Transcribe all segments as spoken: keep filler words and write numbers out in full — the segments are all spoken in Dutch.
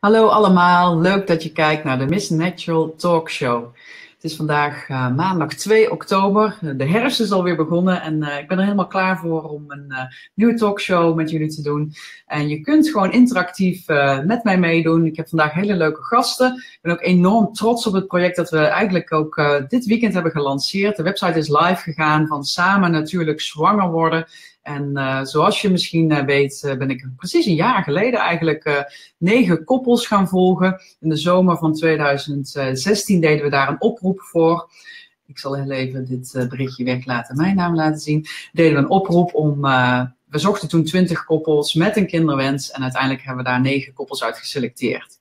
Hallo allemaal, leuk dat je kijkt naar de Miss Natural Talkshow. Het is vandaag uh, maandag twee oktober, de herfst is alweer begonnen en uh, ik ben er helemaal klaar voor om een uh, nieuwe talkshow met jullie te doen. En je kunt gewoon interactief uh, met mij meedoen. Ik heb vandaag hele leuke gasten. Ik ben ook enorm trots op het project dat we eigenlijk ook uh, dit weekend hebben gelanceerd. De website is live gegaan van Samen Natuurlijk Zwanger Worden. En uh, zoals je misschien uh, weet, uh, ben ik precies een jaar geleden eigenlijk uh, negen koppels gaan volgen. In de zomer van tweeduizend zestien deden we daar een oproep voor. Ik zal heel even dit uh, berichtje weglaten, mijn naam laten zien. Deden we een oproep om... Uh, we zochten toen twintig koppels met een kinderwens. En uiteindelijk hebben we daar negen koppels uit geselecteerd.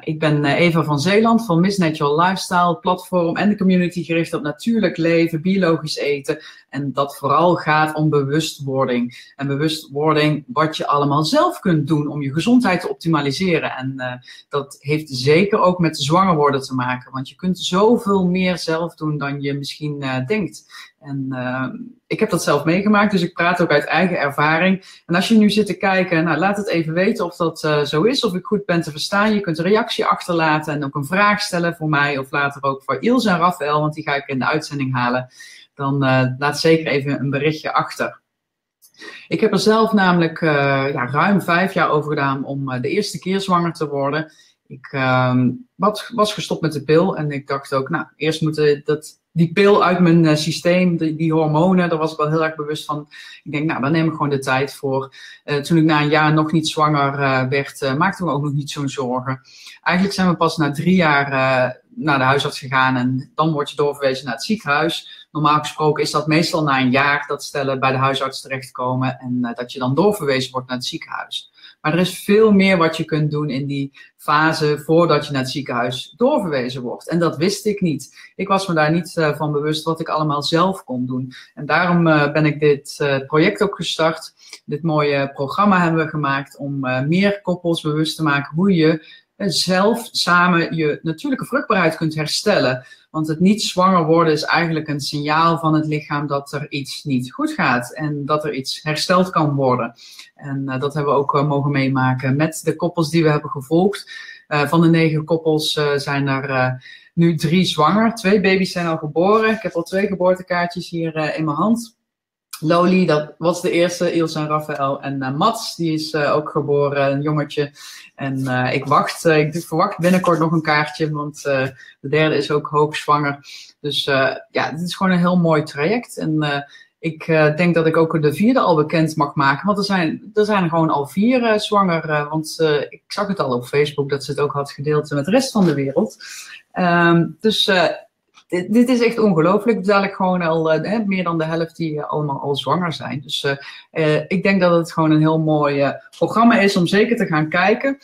Ik ben Eva van Zeeland van Miss Natural Lifestyle, platform en de community gericht op natuurlijk leven, biologisch eten. En dat vooral gaat om bewustwording. En bewustwording wat je allemaal zelf kunt doen om je gezondheid te optimaliseren. En uh, dat heeft zeker ook met zwanger worden te maken. Want je kunt zoveel meer zelf doen dan je misschien uh, denkt. En uh, ik heb dat zelf meegemaakt, dus ik praat ook uit eigen ervaring. En als je nu zit te kijken, nou, laat het even weten of dat uh, zo is, of ik goed ben te verstaan. Je kunt een reactie achterlaten en ook een vraag stellen voor mij of later ook voor Ilse en Raphaël, want die ga ik in de uitzending halen. Dan uh, laat zeker even een berichtje achter. Ik heb er zelf namelijk uh, ja, ruim vijf jaar over gedaan om uh, de eerste keer zwanger te worden. Ik uh, was gestopt met de pil en ik dacht ook, nou, eerst moet dat... Die pil uit mijn uh, systeem, die, die hormonen, daar was ik wel heel erg bewust van. Ik denk, nou, daar neem ik gewoon de tijd voor. Uh, toen ik na een jaar nog niet zwanger uh, werd, uh, maakte me ook nog niet zo'n zorgen. Eigenlijk zijn we pas na drie jaar uh, naar de huisarts gegaan en dan word je doorverwezen naar het ziekenhuis. Normaal gesproken is dat meestal na een jaar dat stellen bij de huisarts terechtkomen en uh, dat je dan doorverwezen wordt naar het ziekenhuis. Maar er is veel meer wat je kunt doen in die fase voordat je naar het ziekenhuis doorverwezen wordt. En dat wist ik niet. Ik was me daar niet uh, van bewust wat ik allemaal zelf kon doen. En daarom uh, ben ik dit uh, project ook gestart. Dit mooie programma hebben we gemaakt om uh, meer koppels bewust te maken hoe je zelf samen je natuurlijke vruchtbaarheid kunt herstellen. Want het niet zwanger worden is eigenlijk een signaal van het lichaam dat er iets niet goed gaat. En dat er iets hersteld kan worden. En uh, dat hebben we ook uh, mogen meemaken met de koppels die we hebben gevolgd. Uh, van de negen koppels uh, zijn er uh, nu drie zwanger. Twee baby's zijn al geboren. Ik heb al twee geboortekaartjes hier uh, in mijn hand. Loli, dat was de eerste, Ilse en Raphaël. En uh, Mats, die is uh, ook geboren, een jongetje. En uh, ik wacht, uh, ik verwacht binnenkort nog een kaartje, want uh, de derde is ook hoogzwanger. Dus uh, ja, dit is gewoon een heel mooi traject. En uh, ik uh, denk dat ik ook de vierde al bekend mag maken, want er zijn er zijn gewoon al vier uh, zwanger. Uh, want uh, ik zag het al op Facebook, dat ze het ook had gedeeld met de rest van de wereld. Um, dus... Uh, Dit, dit is echt ongelooflijk. Dadelijk gewoon al eh, meer dan de helft die uh, allemaal al zwanger zijn. Dus uh, uh, ik denk dat het gewoon een heel mooi uh, programma is om zeker te gaan kijken.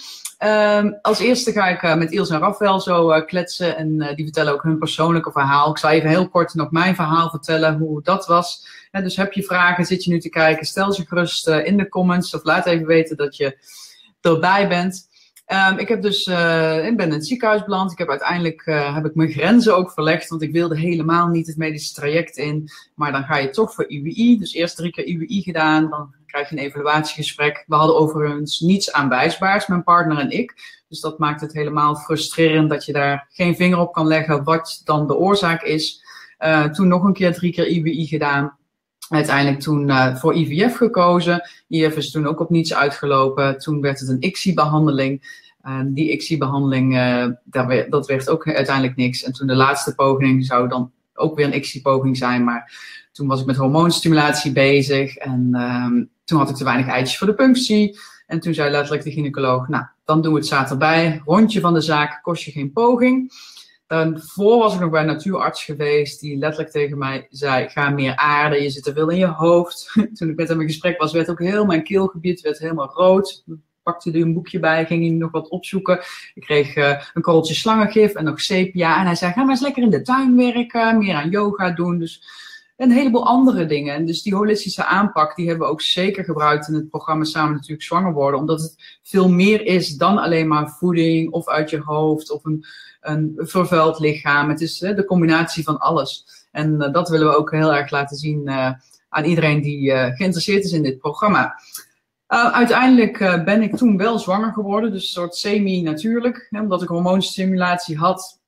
Um, als eerste ga ik uh, met Ilse en Raphaël zo uh, kletsen. En uh, die vertellen ook hun persoonlijke verhaal. Ik zal even heel kort nog mijn verhaal vertellen hoe dat was. Ja, dus heb je vragen, zit je nu te kijken, stel ze gerust uh, in de comments. Of laat even weten dat je erbij bent. Um, ik heb dus, uh, ik ben in het ziekenhuis beland. Ik heb uiteindelijk uh, heb ik mijn grenzen ook verlegd, want ik wilde helemaal niet het medische traject in. Maar dan ga je toch voor I W I, dus eerst drie keer I W I gedaan, dan krijg je een evaluatiegesprek. We hadden overigens niets aanwijsbaars, mijn partner en ik. Dus dat maakt het helemaal frustrerend dat je daar geen vinger op kan leggen wat dan de oorzaak is. Uh, toen nog een keer drie keer I W I gedaan. Uiteindelijk toen uh, voor I V F gekozen. I V F is toen ook op niets uitgelopen. Toen werd het een I C S I-behandeling. Uh, die I C S I-behandeling, uh, dat werd ook uiteindelijk niks. En toen de laatste poging zou dan ook weer een I C S I-poging zijn. Maar toen was ik met hormoonstimulatie bezig. En uh, toen had ik te weinig eitjes voor de punctie. En toen zei letterlijk de gynaecoloog, nou, dan doen we het zaad erbij. Rondje van de zaak, kost je geen poging. Daarvoor was ik nog bij een natuurarts geweest die letterlijk tegen mij zei, ga meer aarden, je zit te veel in je hoofd. Toen ik met hem in gesprek was, werd ook heel mijn keelgebied werd helemaal rood. Ik pakte er een boekje bij, ging hij nog wat opzoeken. Ik kreeg uh, een korreltje slangengif en nog sepia. En hij zei, ga maar eens lekker in de tuin werken, meer aan yoga doen. Dus een heleboel andere dingen. En dus die holistische aanpak, die hebben we ook zeker gebruikt in het programma Samen Natuurlijk Zwanger Worden. Omdat het veel meer is dan alleen maar voeding of uit je hoofd of een, een vervuild lichaam. Het is hè, de combinatie van alles. En uh, dat willen we ook heel erg laten zien uh, aan iedereen die uh, geïnteresseerd is in dit programma. Uh, uiteindelijk uh, ben ik toen wel zwanger geworden, dus een soort semi-natuurlijk. Hè, omdat ik hormoonstimulatie had,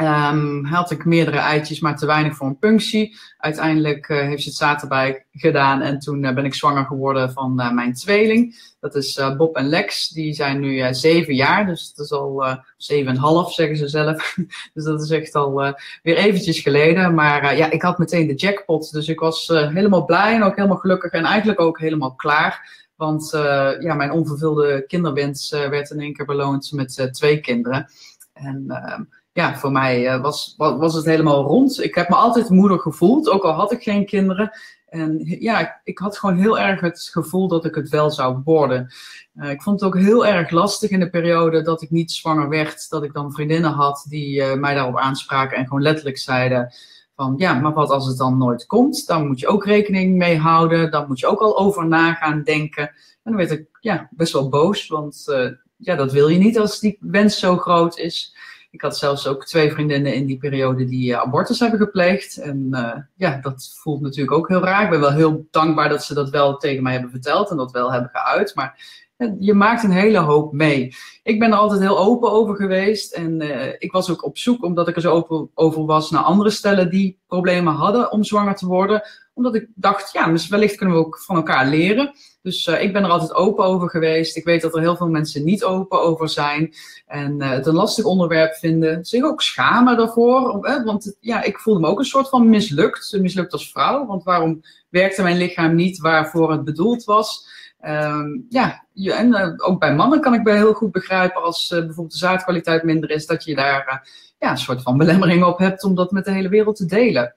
um, had ik meerdere eitjes, maar te weinig voor een punctie. Uiteindelijk uh, heeft ze het zaad erbij gedaan en toen uh, ben ik zwanger geworden van uh, mijn tweeling. Dat is uh, Bob en Lex, die zijn nu uh, zeven jaar, dus dat is al uh, zeven en half, zeggen ze zelf. Dus dat is echt al uh, weer eventjes geleden. Maar uh, ja, ik had meteen de jackpot, dus ik was uh, helemaal blij en ook helemaal gelukkig en eigenlijk ook helemaal klaar. Want uh, ja, mijn onvervulde kinderwens uh, werd in één keer beloond met uh, twee kinderen. En uh, ja, voor mij uh, was, was, was het helemaal rond. Ik heb me altijd moeder gevoeld, ook al had ik geen kinderen. En ja, ik, ik had gewoon heel erg het gevoel dat ik het wel zou worden. Uh, ik vond het ook heel erg lastig in de periode dat ik niet zwanger werd. Dat ik dan vriendinnen had die uh, mij daarop aanspraken en gewoon letterlijk zeiden... Van ja, maar wat als het dan nooit komt? Dan moet je ook rekening mee houden. Dan moet je ook al over na gaan denken. En dan werd ik ja, best wel boos. Want uh, ja, dat wil je niet als die wens zo groot is. Ik had zelfs ook twee vriendinnen in die periode die uh, abortus hebben gepleegd. En uh, ja, dat voelt natuurlijk ook heel raar. Ik ben wel heel dankbaar dat ze dat wel tegen mij hebben verteld. En dat wel hebben geuit. Maar... je maakt een hele hoop mee. Ik ben er altijd heel open over geweest. En uh, ik was ook op zoek, omdat ik er zo open over was... naar andere stellen die problemen hadden om zwanger te worden. Omdat ik dacht, ja, dus wellicht kunnen we ook van elkaar leren. Dus uh, ik ben er altijd open over geweest. Ik weet dat er heel veel mensen niet open over zijn. En uh, het een lastig onderwerp vinden. Zich ook schamen daarvoor. Om, eh, want ja, ik voelde me ook een soort van mislukt. Mislukt als vrouw. Want waarom werkte mijn lichaam niet waarvoor het bedoeld was... Um, ja, je, en uh, ook bij mannen kan ik bij heel goed begrijpen als uh, bijvoorbeeld de zaadkwaliteit minder is, dat je daar uh, ja, een soort van belemmering op hebt om dat met de hele wereld te delen.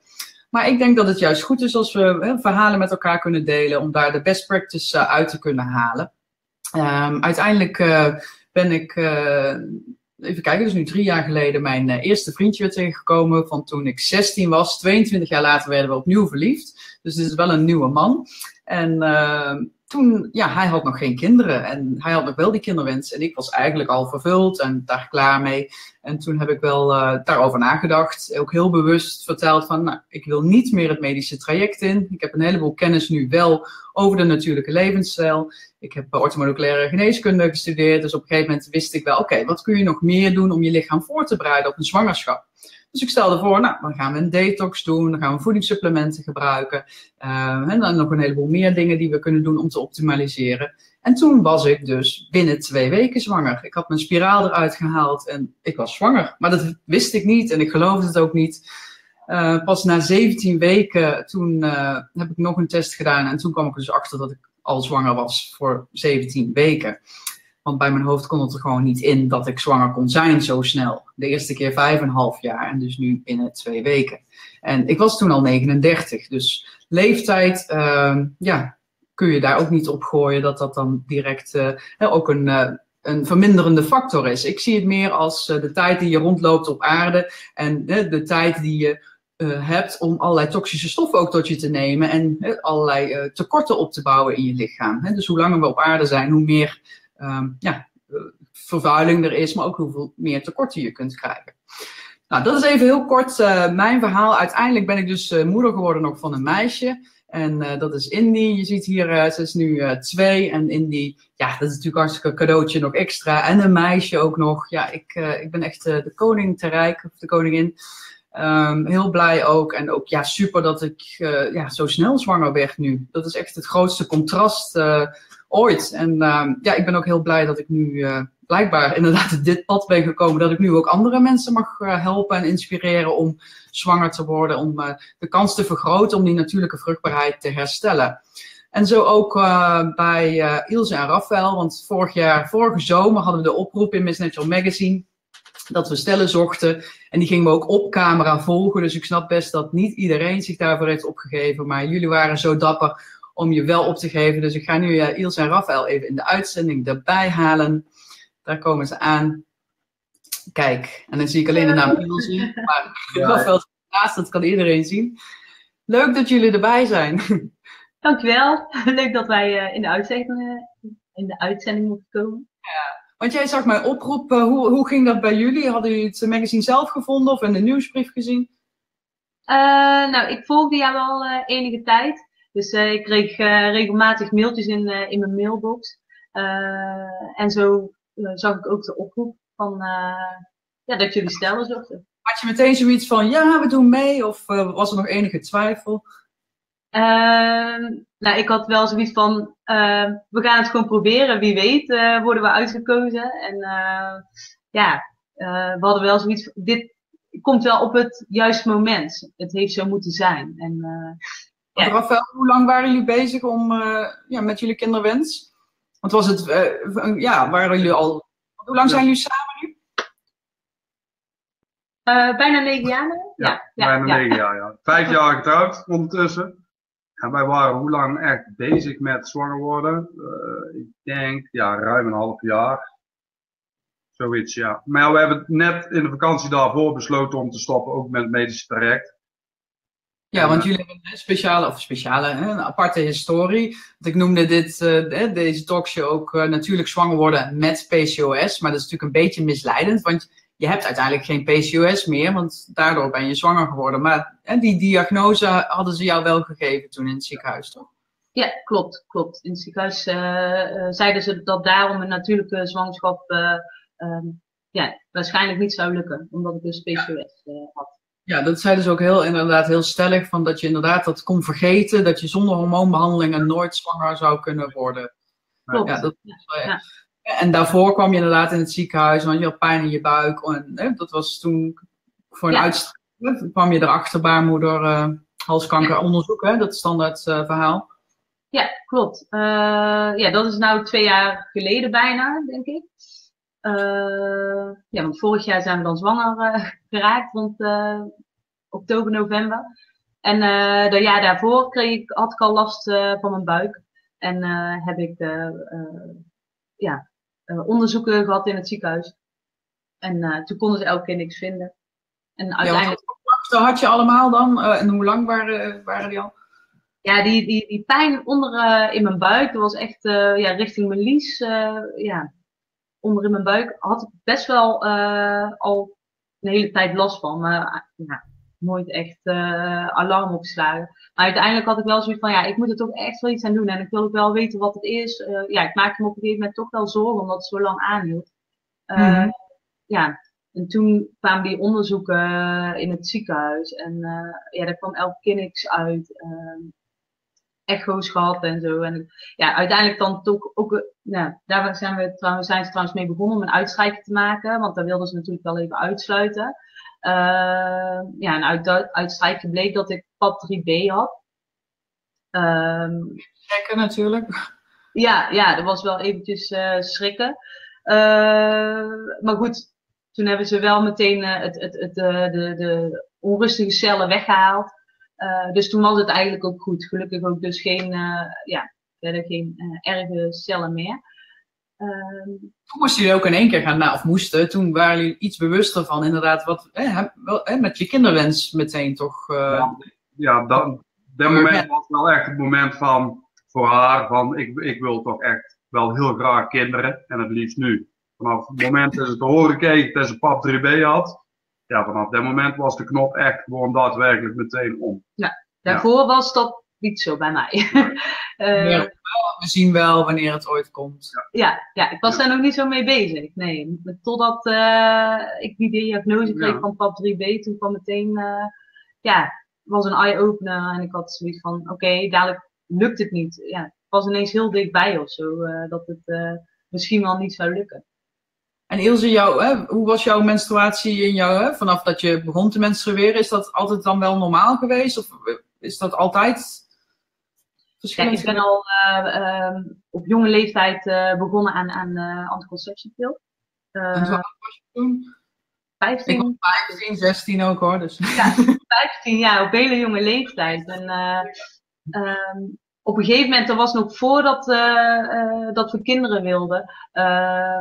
Maar ik denk dat het juist goed is als we uh, verhalen met elkaar kunnen delen, om daar de best practice uh, uit te kunnen halen. Um, uiteindelijk uh, ben ik, uh, even kijken, dus nu drie jaar geleden mijn uh, eerste vriendje weer tegengekomen van toen ik zestien was. tweeëntwintig jaar later werden we opnieuw verliefd, dus dit is wel een nieuwe man. En... Uh, Toen, ja, hij had nog geen kinderen en hij had nog wel die kinderwens en ik was eigenlijk al vervuld en daar klaar mee. En toen heb ik wel uh, daarover nagedacht, ook heel bewust verteld van, nou, ik wil niet meer het medische traject in. Ik heb een heleboel kennis nu wel over de natuurlijke levensstijl. Ik heb uh, orthomoleculaire geneeskunde gestudeerd, dus op een gegeven moment wist ik wel, oké, okay, wat kun je nog meer doen om je lichaam voor te bereiden op een zwangerschap? Dus ik stelde voor, nou, dan gaan we een detox doen, dan gaan we voedingssupplementen gebruiken. Uh, en dan nog een heleboel meer dingen die we kunnen doen om te optimaliseren. En toen was ik dus binnen twee weken zwanger. Ik had mijn spiraal eruit gehaald en ik was zwanger. Maar dat wist ik niet en ik geloofde het ook niet. Uh, pas na zeventien weken, toen uh, heb ik nog een test gedaan. En toen kwam ik dus achter dat ik al zwanger was voor zeventien weken. Want bij mijn hoofd kon het er gewoon niet in dat ik zwanger kon zijn zo snel. De eerste keer vijf en een half jaar en dus nu binnen twee weken. En ik was toen al negenendertig. Dus leeftijd uh, ja, kun je daar ook niet op gooien dat dat dan direct uh, ook een, uh, een verminderende factor is. Ik zie het meer als uh, de tijd die je rondloopt op aarde en uh, de tijd die je... Uh, hebt om allerlei toxische stoffen ook tot je te nemen en uh, allerlei uh, tekorten op te bouwen in je lichaam. Hè? Dus hoe langer we op aarde zijn, hoe meer um, ja, uh, vervuiling er is, maar ook hoeveel meer tekorten je kunt krijgen. Nou, dat is even heel kort uh, mijn verhaal. Uiteindelijk ben ik dus uh, moeder geworden nog van een meisje. En uh, dat is Indy. Je ziet hier, uh, ze is nu uh, twee. En Indy, ja, dat is natuurlijk hartstikke een cadeautje nog extra. En een meisje ook nog. Ja, ik, uh, ik ben echt uh, de koning te rijk, of de koningin. Um, heel blij ook. En ook ja, super dat ik uh, ja, zo snel zwanger werd nu. Dat is echt het grootste contrast uh, ooit. En uh, ja, ik ben ook heel blij dat ik nu uh, blijkbaar inderdaad op dit pad ben gekomen. Dat ik nu ook andere mensen mag uh, helpen en inspireren om zwanger te worden. Om uh, de kans te vergroten om die natuurlijke vruchtbaarheid te herstellen. En zo ook uh, bij uh, Ilse en Raphaël. Want vorig jaar, vorige zomer hadden we de oproep in Miss Natural Magazine. Dat we stellen zochten. En die gingen we ook op camera volgen. Dus ik snap best dat niet iedereen zich daarvoor heeft opgegeven. Maar jullie waren zo dapper om je wel op te geven. Dus ik ga nu uh, Ilse en Raphaël even in de uitzending erbij halen. Daar komen ze aan. Kijk. En dan zie ik alleen de naam Ilse. Maar ja. Raphaël naast, dat kan iedereen zien. Leuk dat jullie erbij zijn. Dankjewel. Leuk dat wij uh, in de uitzending, uh, in de uitzending mochten komen. Ja. Want jij zag mijn oproep, uh, hoe, hoe ging dat bij jullie? Hadden jullie het magazine zelf gevonden of in de nieuwsbrief gezien? Uh, nou, ik volgde jou al uh, enige tijd. Dus uh, ik kreeg uh, regelmatig mailtjes in, uh, in mijn mailbox. Uh, en zo uh, zag ik ook de oproep van, uh, ja, dat jullie stellen zochten. Had je meteen zoiets van, ja, we doen mee? Of uh, was er nog enige twijfel? Uh, nou, ik had wel zoiets van, uh, we gaan het gewoon proberen. Wie weet uh, worden we uitgekozen. En uh, ja, uh, we hadden wel zoiets van, dit komt wel op het juiste moment. Het heeft zo moeten zijn. En, uh, ja. Raphaël, hoe lang waren jullie bezig om, uh, ja, met jullie kinderwens? Want was het, uh, ja, waren jullie al... Hoe lang zijn jullie samen nu? Uh, bijna negen jaar nu? Ja, ja, ja, bijna ja. negen jaar, ja. Vijf jaar getrouwd ondertussen. En wij waren hoe lang echt bezig met zwanger worden? Uh, ik denk, ja, ruim een half jaar. Zoiets, ja. Maar ja, we hebben net in de vakantie daarvoor besloten om te stoppen, ook met het medische traject. Ja, want jullie hebben een speciale, of speciale, een aparte historie. Want ik noemde dit, uh, deze talkshow ook uh, natuurlijk zwanger worden met P C O S. Maar dat is natuurlijk een beetje misleidend, want je hebt uiteindelijk geen P C O S meer, want daardoor ben je zwanger geworden. Maar uh, die diagnose hadden ze jou wel gegeven toen in het ziekenhuis, toch? Ja, klopt, klopt. In het ziekenhuis uh, uh, zeiden ze dat daarom een natuurlijke zwangerschap uh, um, ja, waarschijnlijk niet zou lukken, omdat ik dus P C O S uh, had. Ja, dat zeiden ze ook heel, inderdaad heel stellig, van dat je inderdaad dat kon vergeten, dat je zonder hormoonbehandelingen nooit zwanger zou kunnen worden. Klopt. Ja, dat, ja. En daarvoor kwam je inderdaad in het ziekenhuis, want je had pijn in je buik. En, hè, dat was toen voor een ja. uitstraling, kwam je erachter, baarmoeder, uh, halskanker onderzoek, hè, dat standaard uh, verhaal. Ja, klopt. Uh, ja, dat is nou twee jaar geleden bijna, denk ik. Uh, ja, want vorig jaar zijn we dan zwanger uh, geraakt, rond uh, oktober, november. En uh, dat jaar daarvoor kreeg ik, had ik al last uh, van mijn buik. En uh, heb ik uh, uh, ja, uh, onderzoeken gehad in het ziekenhuis. En uh, toen konden ze elke keer niks vinden. En uiteindelijk... Ja, wat had je allemaal dan? Uh, en hoe lang waren, waren die al? Ja, die, die, die pijn onder uh, in mijn buik, dat was echt uh, ja, richting mijn lies. Uh, ja. Onder in mijn buik had ik best wel uh, al een hele tijd last van. Maar uh, nou, nooit echt uh, alarm opgeslagen. Maar uiteindelijk had ik wel zoiets van, ja, ik moet er toch echt wel iets aan doen. En ik wil ook wel weten wat het is. Uh, ja, ik maakte me op een gegeven moment toch wel zorgen, omdat het zo lang aanhield. Uh, mm-hmm. Ja, en toen kwamen die onderzoeken in het ziekenhuis. En uh, ja, daar kwam elke keer niks uit. Uh, echo's gehad en zo. En ja, uiteindelijk dan toch ook, nou, daar zijn, we trouwens, zijn ze trouwens mee begonnen om een uitschrijving te maken, want daar wilden ze natuurlijk wel even uitsluiten. Uh, ja, en uit dat uitschrijving bleek dat ik P A P drie b had. Um, schrikken natuurlijk. Ja, ja, dat was wel eventjes uh, schrikken. Uh, maar goed, toen hebben ze wel meteen uh, het, het, het, uh, de, de onrustige cellen weggehaald. Uh, dus toen was het eigenlijk ook goed. Gelukkig ook dus geen, uh, ja, verder geen uh, erge cellen meer. Uh, toen moesten jullie ook in één keer gaan, nou, of moesten, toen waren jullie iets bewuster van inderdaad, wat, eh, wel, eh, met je kinderwens meteen toch? Uh, ja, ja dat, dat moment was wel echt het moment van, voor haar, van ik, ik wil toch echt wel heel graag kinderen en het liefst nu. Vanaf het moment dat ze te horen kreeg dat ze P A P drie b had. Ja, vanaf dat moment was de knop echt gewoon daadwerkelijk meteen om. Ja, daarvoor ja. was dat niet zo bij mij. Nee. uh, we zien wel wanneer het ooit komt. Ja, ja, ja, ik was ja. daar nog niet zo mee bezig. Nee, totdat uh, ik die diagnose kreeg ja. van P A P drie b, toen kwam meteen, uh, ja, was een eye-opener. En ik had zoiets van, oké, okay, dadelijk lukt het niet. Ja, het was ineens heel dichtbij of zo, uh, dat het uh, misschien wel niet zou lukken. En Ilse, jou, hè, hoe was jouw menstruatie in jou, hè, vanaf dat je begon te menstrueren? Is dat altijd dan wel normaal geweest? Of is dat altijd verschillend? Ja, ik ben al uh, um, op jonge leeftijd uh, begonnen aan, aan uh, anticonceptiepil. Uh, en hoe was je toen? vijftien. Ik was vijftien, zestien ook hoor. Dus. Ja, vijftien jaar, op hele jonge leeftijd. En, uh, um, op een gegeven moment, dat was nog voordat uh, uh, dat we kinderen wilden. Uh,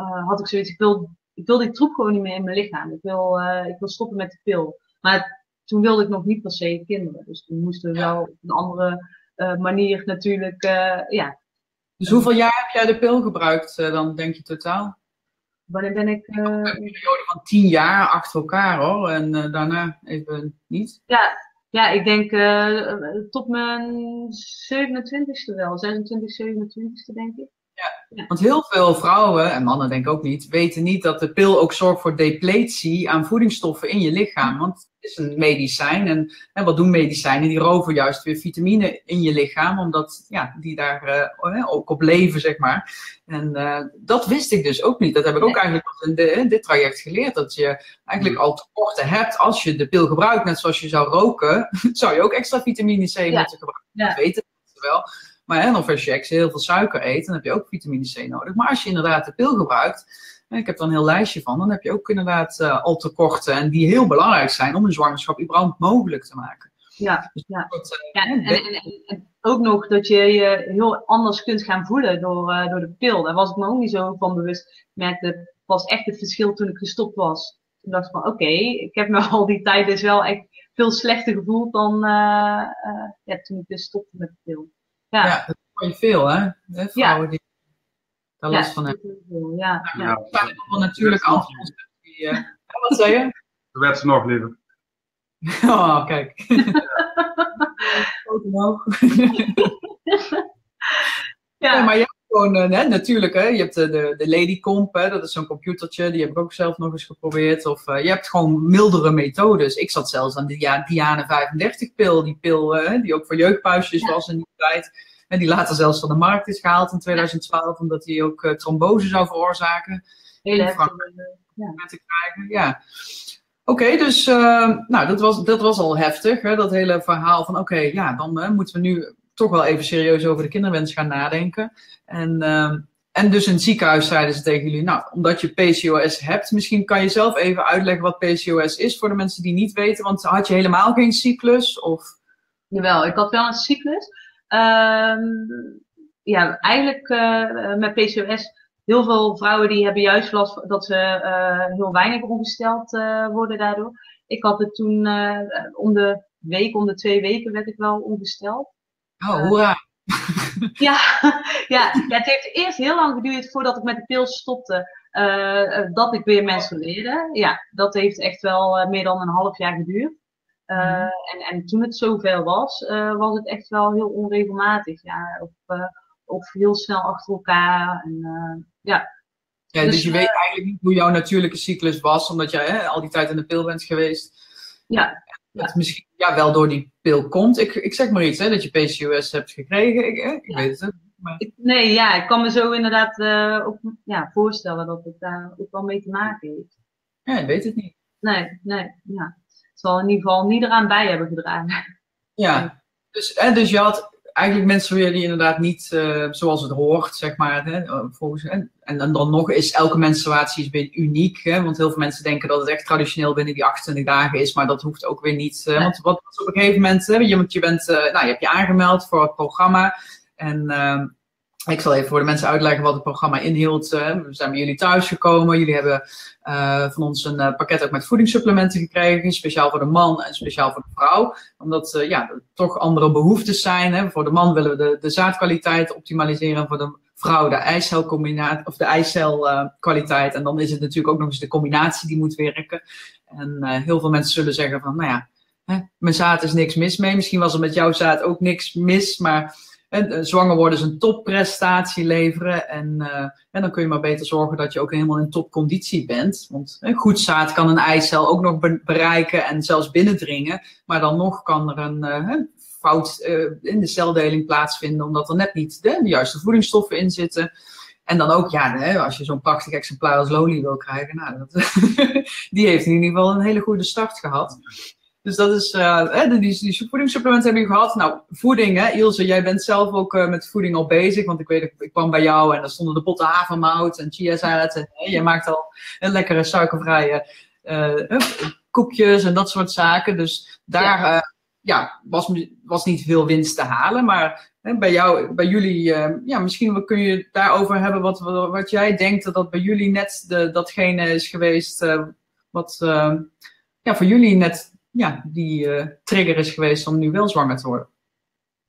Uh, had ik zoiets, ik wil, ik wil die troep gewoon niet meer in mijn lichaam. Ik wil, uh, ik wil stoppen met de pil. Maar toen wilde ik nog niet per se kinderen. Dus toen moesten we wel op een andere uh, manier natuurlijk, uh, ja. Dus hoeveel jaar heb jij de pil gebruikt uh, dan, denk je, totaal? Wanneer ben ik... Uh, een periode van tien jaar achter elkaar, hoor. En uh, daarna even niet. Ja, Ja, ik denk uh, tot mijn zevenentwintigste wel. zesentwintig, zevenentwintigste denk ik. Ja, ja. Want heel veel vrouwen, en mannen denk ik ook niet, weten niet dat de pil ook zorgt voor depletie aan voedingsstoffen in je lichaam. Want het is een medicijn. En, en wat doen medicijnen? Die roven juist weer vitamine in je lichaam. Omdat ja, die daar uh, ook op leven, zeg maar. En uh, dat wist ik dus ook niet. Dat heb ik ook eigenlijk in, de, in dit traject geleerd. Dat je eigenlijk al tekorten hebt als je de pil gebruikt. Net zoals je zou roken, zou je ook extra vitamine C ja. moeten gebruiken. Ja. Dat weten we wel. Maar hè, of als je heel veel suiker eet, dan heb je ook vitamine C nodig. Maar als je inderdaad de pil gebruikt, ik heb er een heel lijstje van, dan heb je ook inderdaad uh, al tekorten. En die heel belangrijk zijn om een zwangerschap überhaupt mogelijk te maken. Ja, dus ja. Dat, uh, ja en, en, en, en ook nog dat je je heel anders kunt gaan voelen door, uh, door de pil. Daar was ik me ook niet zo van bewust. Het was echt het verschil toen ik gestopt was. Toen dacht ik van oké, okay, ik heb me al die tijd dus wel echt veel slechter gevoeld dan uh, uh, ja, toen ik dus stopte met de pil. Ja. Ja, dat hoor je veel, hè? De vrouwen ja. die daar last ja, van hebben. Ja, ja. Nou, ja. Het wel natuurlijk antwoord. Uh, wat zei je? De werd ze nog liever. Oh, kijk. Ja, maar je hebt gewoon, hè, natuurlijk, hè, je hebt de, de, de Ladycomp, hè, dat is zo'n computertje, die heb ik ook zelf nog eens geprobeerd. Of uh, je hebt gewoon mildere methodes. Ik zat zelfs aan de ja, Diane vijfendertig pil, die pil uh, die ook voor jeugdpuisjes ja. was in die tijd. En die later zelfs van de markt is gehaald in tweeduizend twaalf, omdat die ook uh, trombose zou veroorzaken. Heel erg. Ja. Te krijgen, ja. Oké, okay, dus uh, nou, dat, was, dat was al heftig, hè, dat hele verhaal van oké, okay, ja, dan uh, moeten we nu toch wel even serieus over de kinderwens gaan nadenken. En, uh, en dus in het ziekenhuis zeiden ze tegen jullie, nou, omdat je P C O S hebt, misschien kan je zelf even uitleggen wat P C O S is voor de mensen die niet weten, want had je helemaal geen cyclus? Of... Jawel, ik had wel een cyclus. Uh, ja, eigenlijk uh, met P C O S... Heel veel vrouwen die hebben juist last dat ze uh, heel weinig ongesteld uh, worden daardoor. Ik had het toen uh, om de week, om de twee weken werd ik wel ongesteld. Oh, hoera. Uh, ja, ja, ja, het heeft eerst heel lang geduurd voordat ik met de pil stopte. Uh, dat ik weer menstrueerde. Ja, dat heeft echt wel uh, meer dan een half jaar geduurd. Uh, mm. en, en toen het zoveel was, uh, was het echt wel heel onregelmatig. Ja, of, uh, of heel snel achter elkaar. En, uh, ja. Ja, dus, dus je uh, weet eigenlijk niet hoe jouw natuurlijke cyclus was, omdat jij hè, al die tijd in de pil bent geweest. Ja. Dat ja. misschien ja, wel door die pil komt. Ik, ik zeg maar iets, hè, dat je P C O S hebt gekregen. Ik, ik ja. weet het. Maar... Ik, nee, ja, ik kan me zo inderdaad uh, ook, ja, voorstellen dat het daar uh, ook wel mee te maken heeft. Ja, ik weet het niet. Nee, nee, ja. Het zal in ieder geval niet eraan bij hebben gedragen. Ja, dus, hè, dus je had... Eigenlijk mensen weer die inderdaad niet uh, zoals het hoort, zeg maar. Hè, volgens, en, en dan nog is elke menstruatie is weer uniek. Hè, want heel veel mensen denken dat het echt traditioneel binnen die achtentwintig dagen is. Maar dat hoeft ook weer niet. Uh, want wat, wat op een gegeven moment, hè, je, je, bent, uh, nou, je hebt je aangemeld voor het programma. En uh, ik zal even voor de mensen uitleggen wat het programma inhield. Uh, we zijn bij jullie thuis gekomen. Jullie hebben uh, van ons een uh, pakket ook met voedingssupplementen gekregen. Speciaal voor de man en speciaal voor de vrouw. Omdat uh, ja, er toch andere behoeftes zijn. Hè. Voor de man willen we de, de zaadkwaliteit optimaliseren. En voor de vrouw de eicelcombinatie of de eicelkwaliteit. Uh, en dan is het natuurlijk ook nog eens de combinatie die moet werken. En uh, heel veel mensen zullen zeggen van, nou ja, hè, mijn zaad is niks mis mee. Misschien was er met jouw zaad ook niks mis, maar... En zwanger worden is een topprestatie leveren. En, uh, en dan kun je maar beter zorgen dat je ook helemaal in topconditie bent. Want een goed zaad kan een eicel ook nog be bereiken en zelfs binnendringen. Maar dan nog kan er een uh, fout uh, in de celdeling plaatsvinden. Omdat er net niet de, de juiste voedingsstoffen in zitten. En dan ook, ja, hè, als je zo'n prachtig exemplaar als Loli wil krijgen. Nou, dat, die heeft in ieder geval een hele goede start gehad. Dus dat is, uh, die, die voedingssupplementen hebben jullie gehad. Nou, voeding, hè, Ilse, jij bent zelf ook uh, met voeding al bezig. Want ik weet, ik kwam bij jou en daar stonden de botten havermout en chiazaad. En hey, jij maakt al een lekkere suikervrije uh, koekjes en dat soort zaken. Dus daar ja. Uh, ja, was, was niet veel winst te halen. Maar hè, bij jou, bij jullie, uh, ja, misschien kun je daarover hebben wat, wat, wat jij denkt. Dat dat bij jullie net de, datgene is geweest uh, wat uh, ja, voor jullie net... Ja, die uh, trigger is geweest om nu wel zwanger te worden.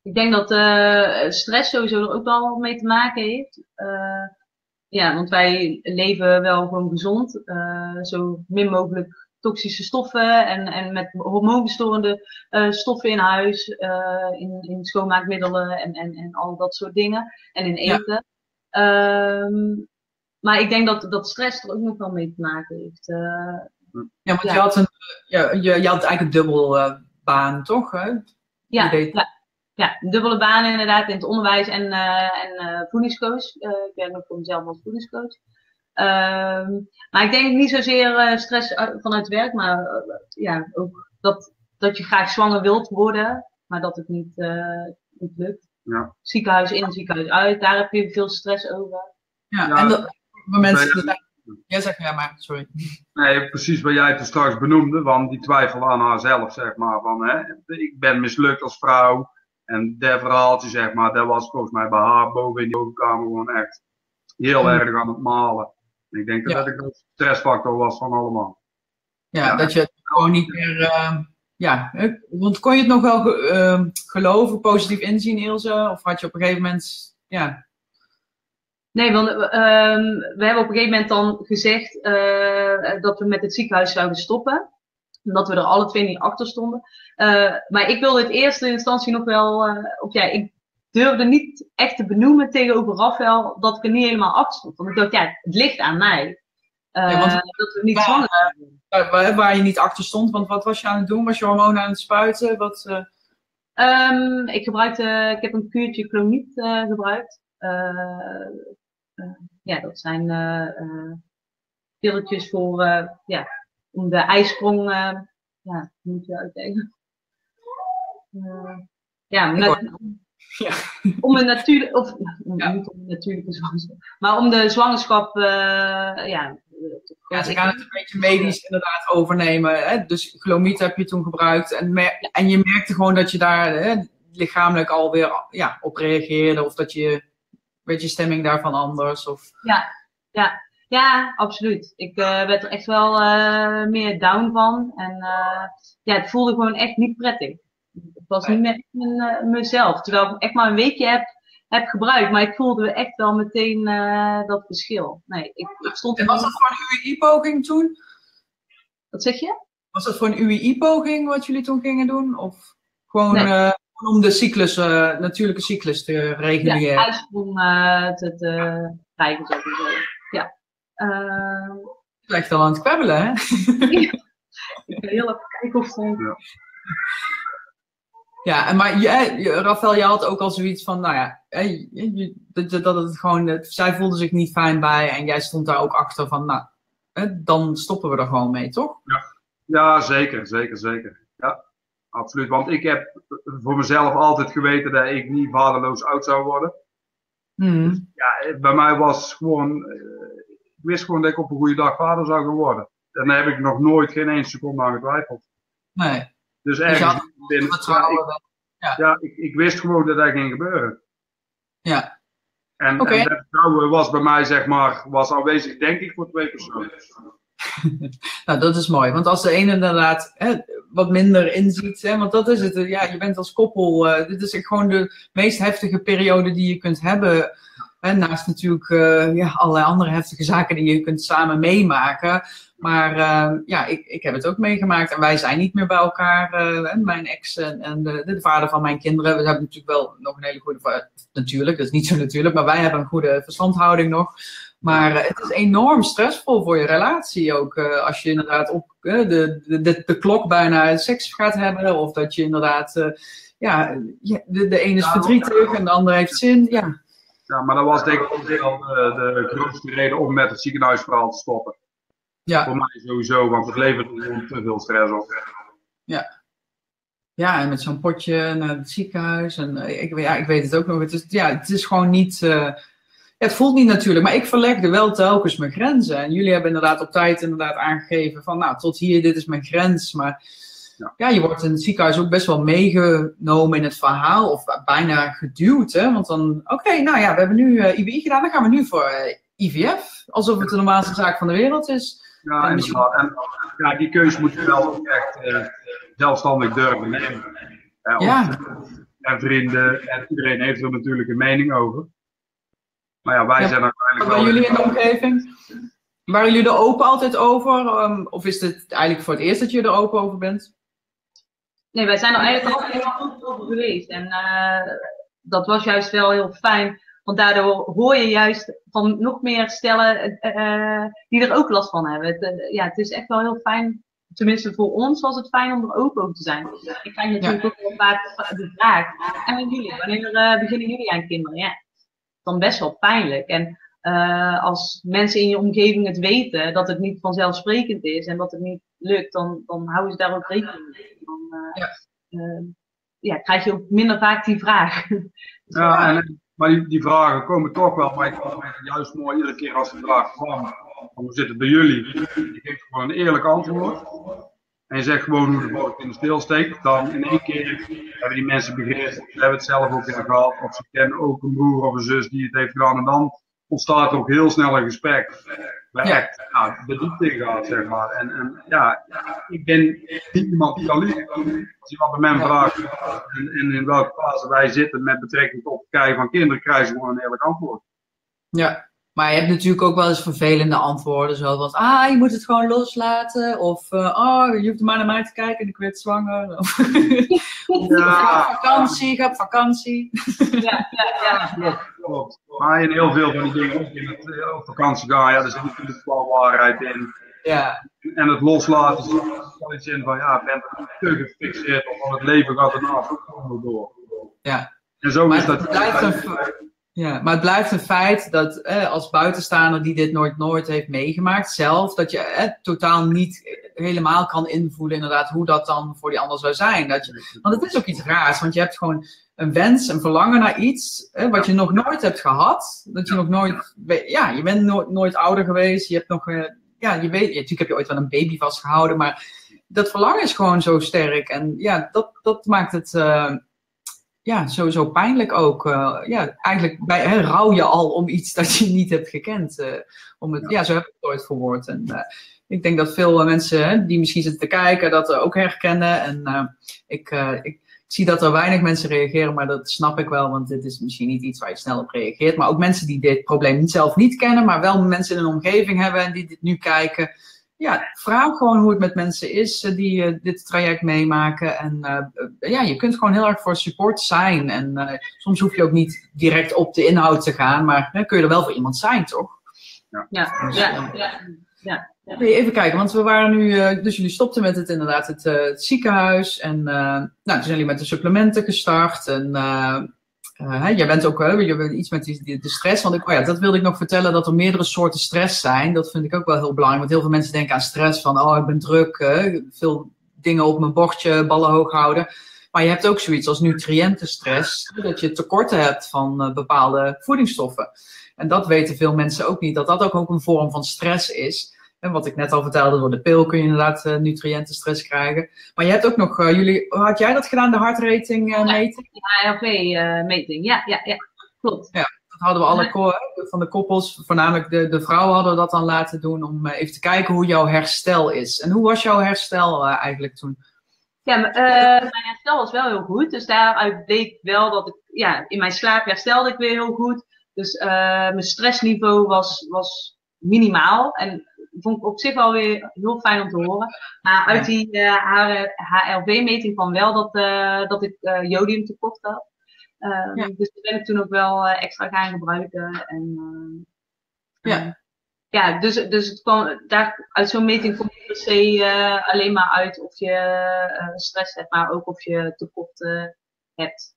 Ik denk dat uh, stress sowieso er ook wel mee te maken heeft. Uh, ja, want wij leven wel gewoon gezond. Uh, zo min mogelijk toxische stoffen en, en met hormoonbestorende uh, stoffen in huis, uh, in, in schoonmaakmiddelen en, en, en al dat soort dingen. En in eten. Ja. Um, maar ik denk dat, dat stress er ook nog wel mee te maken heeft. Uh, ja, want ja. Je, had een, ja, je, je had eigenlijk een dubbel uh, baan, toch? Hè? Ja, deed... ja, ja, een dubbele baan inderdaad in het onderwijs en, uh, en uh, voedingscoach. Uh, ik werk ook voor mezelf als voedingscoach. Um, maar ik denk niet zozeer uh, stress vanuit werk, maar uh, ja, ook dat, dat je graag zwanger wilt worden, maar dat het niet, uh, niet lukt. Ja. Ziekenhuis in, ziekenhuis uit, daar heb je veel stress over. Ja, ja en dat, bij mensen... Bij, ja, zeg maar, ja, maar, sorry. Nee, precies wat jij toen straks benoemde, want die twijfel aan haarzelf, zeg maar, van hè, ik ben mislukt als vrouw. En dat verhaaltje, zeg maar, dat was volgens mij bij haar boven in die bovenkamer gewoon echt heel ja. erg aan het malen. Ik denk dat ja. dat een stressfactor was van allemaal. Ja, ja, dat je het gewoon niet meer... Uh, ja, want kon je het nog wel ge uh, geloven, positief inzien, Ilse? Of had je op een gegeven moment... Ja. Nee, want uh, we hebben op een gegeven moment dan gezegd uh, dat we met het ziekenhuis zouden stoppen. Omdat we er alle twee niet achter stonden. Uh, maar ik wilde in eerste instantie nog wel... Uh, of ja, ik durfde niet echt te benoemen tegenover Raphaël dat ik er niet helemaal achter stond. Want ik dacht, ja, het ligt aan mij. Uh, ja, want, dat we niet zwanger waren. Waar, waar, waar je niet achter stond, want wat was je aan het doen? Was je hormonen aan het spuiten? Wat, uh... um, ik, gebruikte, ik heb een kuurtje Clomid uh, gebruikt. Uh, uh, ja, dat zijn uh, uh, pilletjes voor... Uh, yeah. Om de ijsprong, uh, ja, moet je uitdenken. Uh, ja, met, ja, om een natuurlijk, of ja. niet om een natuurlijke zwangerschap, maar om de zwangerschap, uh, ja. Ja, ze gaan het een beetje medisch inderdaad overnemen, hè? Dus Clomid heb je toen gebruikt en, en je merkte gewoon dat je daar hè, lichamelijk alweer ja, op reageerde of dat je, werd je stemming daarvan anders? Of... Ja, ja. Ja, absoluut. Ik uh, werd er echt wel uh, meer down van. En uh, ja, het voelde gewoon echt niet prettig. Het was niet meer mijn, uh, mezelf. Terwijl ik echt maar een weekje heb, heb gebruikt. Maar ik voelde echt wel meteen uh, dat verschil. Nee, ik, ik stond en was dat voor een U W I-poging toen? Wat zeg je? Was dat voor een U W I-poging wat jullie toen gingen doen? Of gewoon... Nee. Uh... Om de cyclus, uh, natuurlijke cyclus te reguleren. Ja, ijsprong uh, te, te ja. krijgen. Zo. Ja. Uh, het lijkt al aan het kwebbelen, hè? Ik ga heel even kijken of zo. Ja, ja en maar jij, Raphaël, jij had ook al zoiets van, nou ja, dat het gewoon, zij voelde zich niet fijn bij en jij stond daar ook achter van, nou, dan stoppen we er gewoon mee, toch? Ja, ja zeker, zeker, zeker. Ja. Absoluut, want ik heb voor mezelf altijd geweten dat ik niet vaderloos oud zou worden. Mm. Dus ja, bij mij was gewoon, ik wist gewoon dat ik op een goede dag vader zou gaan worden. En daar heb ik nog nooit geen één seconde aan getwijfeld. Nee. Dus ergens binnen, ik, ja, ja ik, ik wist gewoon dat dat ging gebeuren. Ja. En, okay. en dat vertrouwen was bij mij, zeg maar, was aanwezig denk ik voor twee personen. Nou, dat is mooi. Want als de ene inderdaad hè, wat minder inziet, hè, want dat is het. Ja, je bent als koppel, uh, dit is gewoon de meest heftige periode die je kunt hebben. Hè, naast natuurlijk uh, ja, allerlei andere heftige zaken die je kunt samen meemaken. Maar uh, ja, ik, ik heb het ook meegemaakt en wij zijn niet meer bij elkaar. Uh, en mijn ex en, en de, de vader van mijn kinderen, we hebben natuurlijk wel nog een hele goede... Natuurlijk, dat is niet zo natuurlijk, maar wij hebben een goede verstandhouding nog. Maar het is enorm stressvol voor je relatie ook. Uh, als je inderdaad op uh, de, de, de klok bijna seks gaat hebben. Of dat je inderdaad... Uh, ja, de, de ene is verdrietig en de ander heeft zin. Ja, ja maar dat was denk ik ook wel de, de grootste reden om met het ziekenhuisverhaal te stoppen. Ja. Voor mij sowieso, want het levert te veel stress op. Ja. Ja, en met zo'n potje naar het ziekenhuis. En, uh, ik, ja, ik weet het ook nog. Het is, ja, het is gewoon niet... Uh, Ja, het voelt niet natuurlijk, maar ik verlegde wel telkens mijn grenzen. En jullie hebben inderdaad op tijd inderdaad aangegeven van, nou, tot hier, dit is mijn grens. Maar ja, ja je wordt in het ziekenhuis ook best wel meegenomen in het verhaal. Of bijna geduwd, hè. Want dan, oké, okay, nou ja, we hebben nu uh, I W I gedaan. Dan gaan we nu voor uh, I V F. Alsof het de normaalste zaak van de wereld is. Ja, en misschien... en, ja die keuze moet je wel echt uh, zelfstandig durven nemen. Uh, ja. En vrienden, en iedereen heeft er natuurlijk een mening over. Maar ja, wij ja, zijn uiteindelijk wel... Bij jullie in de omgeving? Waren jullie er open altijd over? Um, of is het eigenlijk voor het eerst dat je er open over bent? Nee, wij zijn er eigenlijk altijd open over geweest. En uh, dat was juist wel heel fijn. Want daardoor hoor je juist van nog meer stellen uh, die er ook last van hebben. Het, uh, ja, het is echt wel heel fijn. Tenminste, voor ons was het fijn om er open over te zijn. Ik krijg natuurlijk ja. ook wel vaak de vraag. En jullie, wanneer uh, beginnen jullie aan kinderen? Ja, dan best wel pijnlijk. En uh, als mensen in je omgeving het weten, dat het niet vanzelfsprekend is en dat het niet lukt, dan, dan houden ze daar ook rekening mee. Dan uh, ja. Uh, ja, krijg je ook minder vaak die vraag. Ja, en, maar die, die vragen komen toch wel. Maar ik vond het juist mooi iedere keer als de vraag kwam. Hoe zit het bij jullie? Je geeft gewoon een eerlijk antwoord. En je zegt gewoon hoe de boot in de steel steekt. Dan in één keer hebben die mensen begrepen. Ze hebben het zelf ook weer gehad. Of ze kennen ook een broer of een zus die het heeft gedaan. En dan ontstaat er ook heel snel een gesprek. Waar ja. echt nou, de diepte in gaat, zeg maar. En, en ja, ik ben niet iemand die al lief. Als iemand bij mij vraagt en, en in welke fase wij zitten met betrekking tot het krijgen van kinderen, krijgen ze gewoon een eerlijk antwoord. Ja. Maar je hebt natuurlijk ook wel eens vervelende antwoorden. Zoals, ah, je moet het gewoon loslaten. Of, uh, oh, je hoeft maar naar mij te kijken en ik werd zwanger. Of, ja. ga op vakantie, ga op vakantie. Ja, ja, ja. Klopt. Maar in heel veel van die dingen, ook op vakantie gaan, ja, er zit natuurlijk wel waarheid in. Ja. En het loslaten is wel iets in van, ja, ben er te gefixeerd. Of het leven gaat erna gewoon door. Ja. En zo maar is dat... Ja, maar het blijft een feit dat eh, als buitenstaander die dit nooit nooit heeft meegemaakt zelf, dat je eh, totaal niet helemaal kan invoelen inderdaad hoe dat dan voor die ander zou zijn. Dat je, want het is ook iets raars, want je hebt gewoon een wens, een verlangen naar iets eh, wat je nog nooit hebt gehad. Dat je nog nooit, ja, je bent no nooit ouder geweest, je hebt nog, eh, ja, je weet, natuurlijk heb je ooit wel een baby vastgehouden, maar dat verlangen is gewoon zo sterk en ja, dat, dat maakt het... Uh, Ja, sowieso pijnlijk ook. Uh, ja, eigenlijk bij, hè, rouw je al om iets dat je niet hebt gekend. Uh, om het, ja. ja, zo heb ik het ooit verwoord. En, uh, ik denk dat veel uh, mensen hè, die misschien zitten te kijken, dat uh, ook herkennen. En uh, ik, uh, ik zie dat er weinig mensen reageren, maar dat snap ik wel. Want dit is misschien niet iets waar je snel op reageert. Maar ook mensen die dit probleem zelf niet kennen, maar wel mensen in hun omgeving hebben en die dit nu kijken. Ja, vraag gewoon hoe het met mensen is die uh, dit traject meemaken. En uh, ja, je kunt gewoon heel erg voor support zijn. En uh, soms hoef je ook niet direct op de inhoud te gaan, maar uh, kun je er wel voor iemand zijn, toch? Ja, ja, ja, ja, ja, ja. Even kijken, want we waren nu, uh, dus jullie stopten met het inderdaad het, uh, het ziekenhuis. En uh, nou, toen zijn jullie met de supplementen gestart. En uh, uh, jij bent ook uh, je bent iets met die, die, de stress. Want ik, oh ja, dat wilde ik nog vertellen, dat er meerdere soorten stress zijn. Dat vind ik ook wel heel belangrijk. Want heel veel mensen denken aan stress van, oh, ik ben druk. Uh, veel dingen op mijn bordje, ballen hoog houden. Maar je hebt ook zoiets als nutriëntenstress. Dat je tekorten hebt van uh, bepaalde voedingsstoffen. En dat weten veel mensen ook niet. Dat dat ook, ook een vorm van stress is. En wat ik net al vertelde, door de pil kun je inderdaad uh, nutriëntenstress krijgen. Maar je hebt ook nog, uh, jullie, had jij dat gedaan, de hartrating uh, meting? Ja, de I L P meting, ja, ja, ja, klopt. Ja, dat hadden we alle ja. van de koppels, voornamelijk de, de vrouwen hadden we dat dan laten doen, om uh, even te kijken hoe jouw herstel is. En hoe was jouw herstel uh, eigenlijk toen? Ja, maar, uh, mijn herstel was wel heel goed, dus daaruit bleek wel dat ik, ja, in mijn slaap herstelde ik weer heel goed. Dus uh, mijn stressniveau was, was minimaal en... vond ik op zich wel weer heel fijn om te horen. Maar uit die uh, H R V meting kwam wel dat, uh, dat ik uh, jodium tekort had. Um, ja. Dus dat ben ik toen ook wel uh, extra gaan gebruiken. En, uh, ja. Uh, ja, dus, dus het kwam, daar, uit zo'n meting komt per se uh, alleen maar uit of je uh, stress hebt, maar ook of je tekort uh, hebt.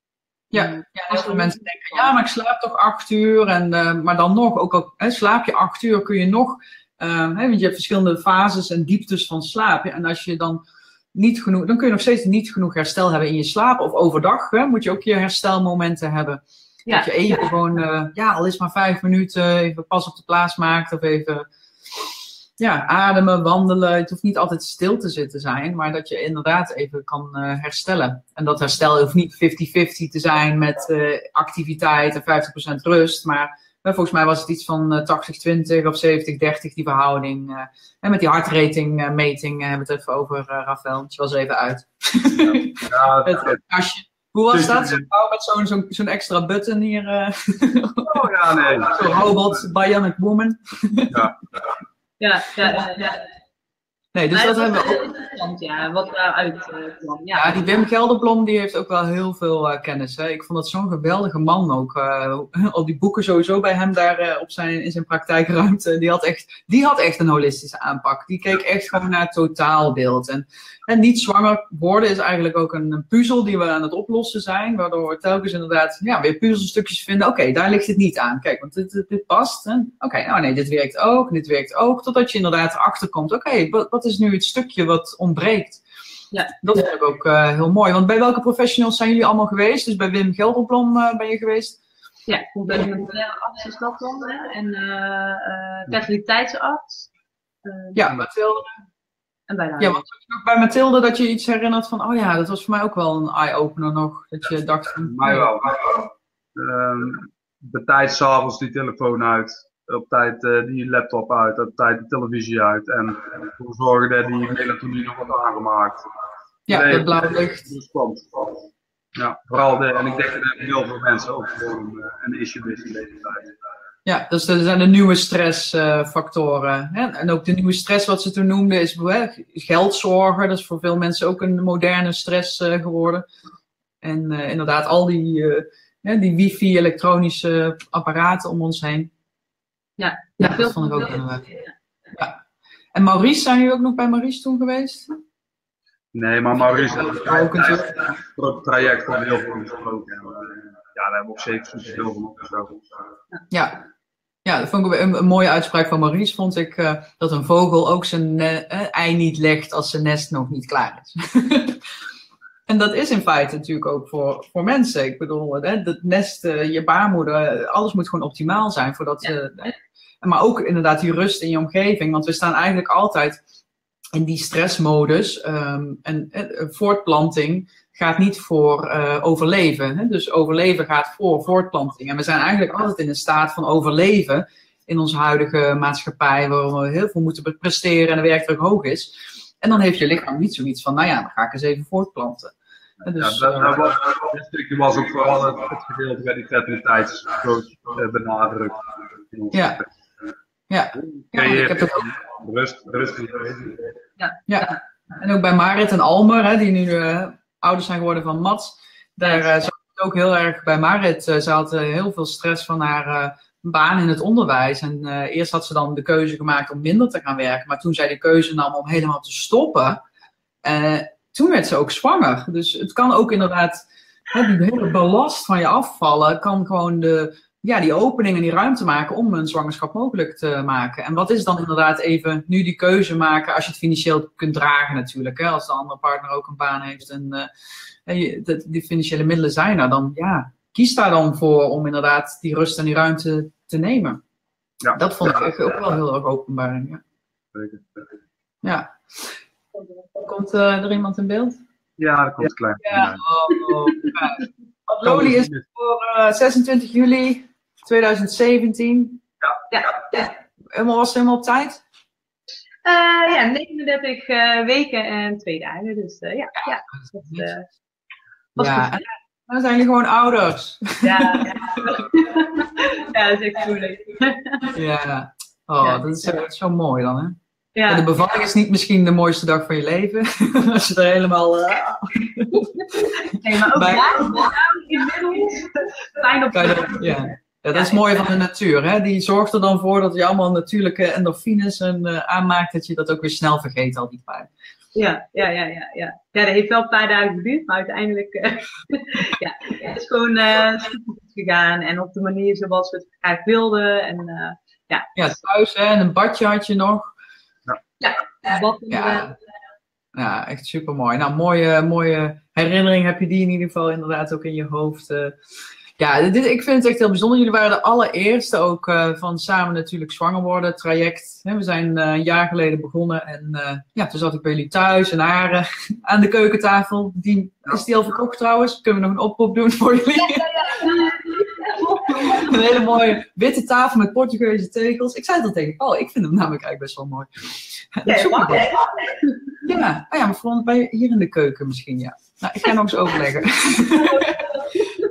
Ja, ja, heel veel mensen denken, ja, maar ik slaap toch acht uur. En, uh, maar dan nog, ook al hè, slaap je acht uur, kun je nog... Uh, hè, want je hebt verschillende fases en dieptes van slaap. Ja, en als je dan niet genoeg, dan kun je nog steeds niet genoeg herstel hebben in je slaap. Of overdag hè, moet je ook je herstelmomenten hebben. Ja. Dat je even ja. gewoon, uh, ja, al is maar vijf minuten, even pas op de plaats maakt. Of even ja, ademen, wandelen. Het hoeft niet altijd stil te zitten zijn. Maar dat je inderdaad even kan uh, herstellen. En dat herstel hoeft niet fifty fifty te zijn met uh, activiteit en vijftig procent rust. Maar... volgens mij was het iets van tachtig twintig of zeventig dertig, die verhouding. En met die hartratingmeting hebben we het even over, uh, Raphaël. Je was er even uit. Ja, ja, het, het, het, hoe was dat? Zo'n vrouw met zo'n zo zo extra button hier. Uh, oh ja, nee. Zo'n robot, bionic woman. Ja, ja. ja, ja, ja, ja. Nee, dus dat, dat hebben we ook. Interessant, ja, wat daaruit uh, kwam. Ja. Ja, die Wim Gelderblom die heeft ook wel heel veel uh, kennis. Hè. Ik vond dat zo'n geweldige man ook. Uh, al die boeken sowieso bij hem daar uh, op zijn, in zijn praktijkruimte. Die had, echt, die had echt een holistische aanpak. Die keek echt gewoon naar het totaalbeeld. En, en niet zwanger worden is eigenlijk ook een, een puzzel die we aan het oplossen zijn. Waardoor we telkens inderdaad ja, weer puzzelstukjes vinden. Oké, okay, daar ligt het niet aan. Kijk, want dit, dit, dit past. Oké, okay, nou nee, dit werkt ook. Dit werkt ook. Totdat je inderdaad erachter komt. Oké, okay, wat, wat is nu het stukje wat ontbreekt. Ja. Dat is ook uh, heel mooi. Want bij welke professionals zijn jullie allemaal geweest? Dus bij Wim Gelderblom uh, ben je geweest? Ja, ik ben een arts in Stadland en uh, uh, fertiliteitsarts. Uh, ja, Mathilde. En bij ja, want bij Mathilde dat je iets herinnert van, oh ja, dat was voor mij ook wel een eye-opener nog. Dat je dacht van... Mij wel, mij wel. Uh, de tijd s'avonds die telefoon uit. Op tijd uh, die laptop uit, op tijd de televisie uit. En ervoor zorgen dat die melatonine wordt aangemaakt. Ja, nee, dat blauw licht. Dus komt. Ja, vooral de, en ik denk dat er heel veel mensen ook gewoon uh, een issue is in deze tijd. Ja, dus dat zijn de nieuwe stressfactoren. Uh, en ook de nieuwe stress wat ze toen noemden is uh, geldzorgen. Dat is voor veel mensen ook een moderne stress uh, geworden. En uh, inderdaad al die, uh, yeah, die wifi elektronische apparaten om ons heen. Ja, ja, dat vond ik ook heel leuk. Ja. Ja. En Maurice, zijn jullie ook nog bij Maurice toen geweest? Nee, maar Maurice ja, heeft ook een traject van heel veel gesproken. Ja, daar hebben we ook zeker heel veel gesproken. Ja. Ja, dat vond ik een, een mooie uitspraak van Maurice, vond ik, uh, dat een vogel ook zijn uh, ei niet legt als zijn nest nog niet klaar is. En dat is in feite natuurlijk ook voor, voor mensen. Ik bedoel, het nest, je baarmoeder, alles moet gewoon optimaal zijn. Voordat, ja. uh, maar ook inderdaad die rust in je omgeving. Want we staan eigenlijk altijd in die stressmodus. Um, en uh, voortplanting gaat niet voor uh, overleven. Hè? Dus overleven gaat voor voortplanting. En we zijn eigenlijk altijd in een staat van overleven in onze huidige maatschappij. Waar we heel veel moeten presteren en de werkdruk hoog is. En dan heeft je lichaam niet zoiets van, nou ja, dan ga ik eens even voortplanten. Dus, ja, dat, dat, was, dat stukje was ook vooral het, het gedeelte bij die fertiliteitscoach eh, benadrukt. Ja, ja. Ja, ik heb het ook. Rust, rust. Ja. Ja. En ook bij Marit en Almer, hè, die nu uh, ouders zijn geworden van Mats. Daar uh, zag ik het ook heel erg bij Marit. Uh, ze had uh, heel veel stress van haar... Uh, baan in het onderwijs. En uh, eerst had ze dan de keuze gemaakt om minder te gaan werken. Maar toen zij de keuze nam om helemaal te stoppen, uh, toen werd ze ook zwanger. Dus het kan ook inderdaad, hè, die hele ballast van je afvallen, kan gewoon de, ja, die opening en die ruimte maken om een zwangerschap mogelijk te maken. En wat is dan inderdaad even nu die keuze maken als je het financieel kunt dragen natuurlijk. Hè? Als de andere partner ook een baan heeft en, uh, en je, de, die financiële middelen zijn er, dan ja... Kies daar dan voor om inderdaad die rust en die ruimte te nemen. Ja. Dat vond ik echt ook wel heel erg openbaar. Ja. Ja. Komt uh, er iemand in beeld? Ja, dat komt klein. Ja, oh, oh, ja. Loli is voor uh, zesentwintig juli tweeduizend zeventien. Ja. Ja. Ja. Helemaal, was ze helemaal op tijd? Uh, ja, negenendertig uh, weken en twee dagen. Dus uh, ja, ja. Dat uh, was ja. Goed. Dan zijn jullie gewoon ouders. Ja, ja. Ja, dat is echt moeilijk. Ja, oh, ja, dat is zo, zo mooi dan, hè? Ja. En de bevalling is niet misschien de mooiste dag van je leven. Als je er helemaal... Uh... Nee, maar ook bij... inmiddels. Fijn op de... Ja. Ja, dat is mooi van de natuur, hè? Die zorgt er dan voor dat je allemaal natuurlijke endorfines en, uh, aanmaakt. Dat je dat ook weer snel vergeet, al die pijn. Ja, ja, ja, ja, ja. Ja, dat heeft wel een paar dagen geduurd, maar uiteindelijk uh, ja, het is gewoon uh, super goed gegaan. En op de manier zoals we het graag wilden. En, uh, ja. Ja, thuis hè, en een badje had je nog. Ja, ja, bad, ja. Uh, ja, echt super mooi. Nou, mooie, mooie herinnering heb je die in ieder geval inderdaad ook in je hoofd. Uh. Ja, dit, ik vind het echt heel bijzonder. Jullie waren de allereerste ook uh, van Samen Natuurlijk Zwanger Worden traject. He, we zijn uh, een jaar geleden begonnen en uh, ja, toen zat ik bij jullie thuis en haar uh, aan de keukentafel. Die, is die al verkocht trouwens? Kunnen we nog een oproep doen voor jullie? Ja, ja, ja. Een hele mooie witte tafel met Portugese tegels. Ik zei het al tegen Paul, oh, ik vind hem namelijk eigenlijk best wel mooi. Ja, ja, ja, oh ja, maar vooral bij, hier in de keuken misschien, ja. Nou, ik ga nog eens overleggen.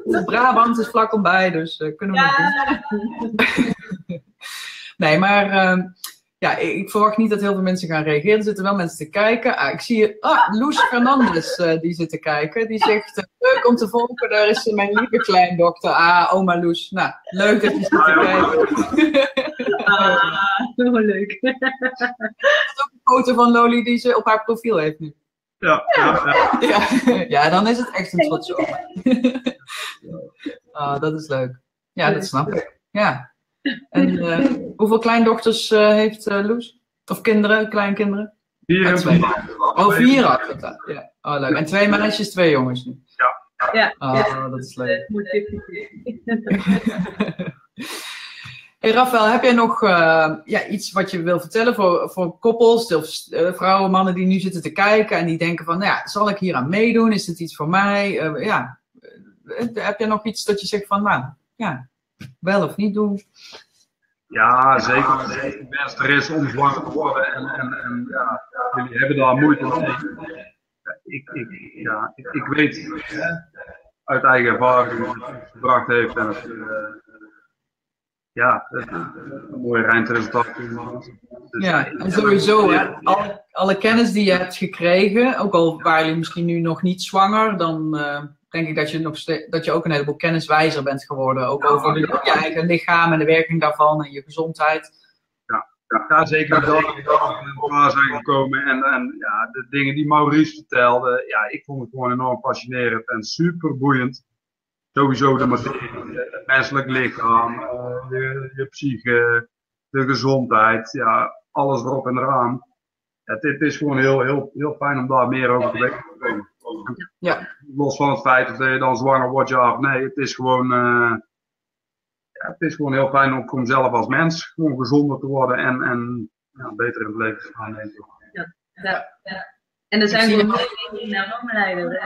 De Brabant is vlak bij, dus uh, kunnen we ja. Nog doen. Nee, maar uh, ja, ik verwacht niet dat heel veel mensen gaan reageren. Er zitten wel mensen te kijken. Ah, ik zie ah, Loes Fernandes, uh, die zit te kijken. Die zegt, uh, leuk om te volgen, daar is mijn lieve kleindokter. Ah, oma Loes. Nou, leuk dat je zit te kijken. Ah, zo leuk. Dat is ook een foto van Loli die ze op haar profiel heeft nu. Ja, ja, ja. ja, ja dan is het echt een trotse oma. Ah, dat is leuk. Ja, dat snap ik. Ja. En uh, hoeveel kleindochters uh, heeft uh, Loes? Of kinderen, kleinkinderen? Vier en twee. Oh, vier had dat. Ja. Oh, leuk. En twee meisjes, twee jongens nu. Ja. Ja. Oh, dat is leuk. Hey Raphaël, heb jij nog uh, ja, iets wat je wil vertellen voor, voor koppels, of uh, vrouwen, mannen die nu zitten te kijken en die denken van, nou ja, zal ik hier aan meedoen? Is dit iets voor mij? Uh, ja. Heb jij nog iets dat je zegt van, nou, ja. Wel of niet doen? Ja, zeker. Het beste is om zwanger te worden. En, en, en ja, jullie hebben daar moeite mee. Ik, ik, ja, ik, ik weet uit eigen ervaring wat het gebracht heeft. En het, uh, ja, het, een mooi eindresultaat. Dus, ja, en sowieso. Hè, alle, alle kennis die je hebt gekregen, ook al waren jullie misschien nu nog niet zwanger, dan... Uh, denk ik dat je, nog steeds, dat je ook een heleboel kenniswijzer bent geworden. Ook ja, over ja. je eigen lichaam en de werking daarvan en je gezondheid. Ja, ja, ja zeker dat we in elkaar zijn gekomen. En, en ja, de dingen die Maurice vertelde, ja, ik vond het gewoon enorm fascinerend en super boeiend. Sowieso de materie, het menselijk lichaam, je, je psyche, de gezondheid, ja, alles erop en eraan. Het, het is gewoon heel, heel, heel fijn om daar meer over te denken. Ja. Los van het feit dat je dan zwanger wordt, ja of nee, het is gewoon, uh, ja, het is gewoon heel fijn om, om zelf als mens gewoon gezonder te worden en, en ja, beter in het leven te gaan. Ja, ja, ja. En er zijn gewoon mooie dingen naar omleiden.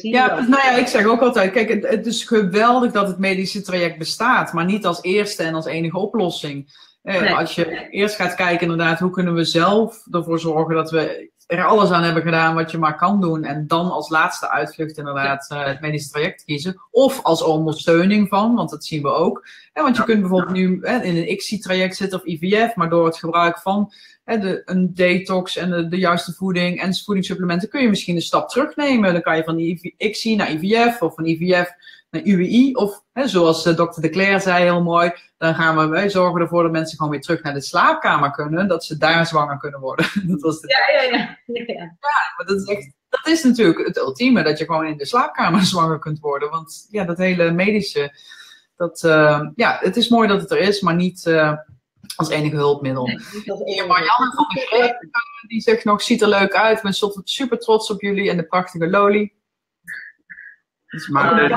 Ja, nou ja, ik zeg ook altijd, kijk, het, het is geweldig dat het medische traject bestaat, maar niet als eerste en als enige oplossing. Eh, nee. Als je eerst gaat kijken inderdaad, hoe kunnen we zelf ervoor zorgen dat we er alles aan hebben gedaan wat je maar kan doen. En dan als laatste uitvlucht inderdaad ja. uh, het medisch traject kiezen. Of als ondersteuning van, want dat zien we ook. Eh, want je ja. kunt bijvoorbeeld nu eh, in een I C S I traject zitten of I V F. Maar door het gebruik van eh, de, een detox en de, de juiste voeding en voedingssupplementen kun je misschien een stap terugnemen. Dan kan je van de I C S I naar I V F of van I V F naar I W I. Of eh, zoals uh, dokter De Cler zei heel mooi. Dan gaan we wij zorgen ervoor dat mensen gewoon weer terug naar de slaapkamer kunnen. Dat ze daar zwanger kunnen worden. Dat was de... Ja, ja, ja. Ja, maar dat is, echt, dat is natuurlijk het ultieme. Dat je gewoon in de slaapkamer zwanger kunt worden. Want ja, dat hele medische. Dat, uh, ja, het is mooi dat het er is, maar niet uh, als enige hulpmiddel. Nee, Marianne van de Greep, die zegt nog, ziet er leuk uit. Ik ben super trots op jullie en de prachtige Loli. Dus maar...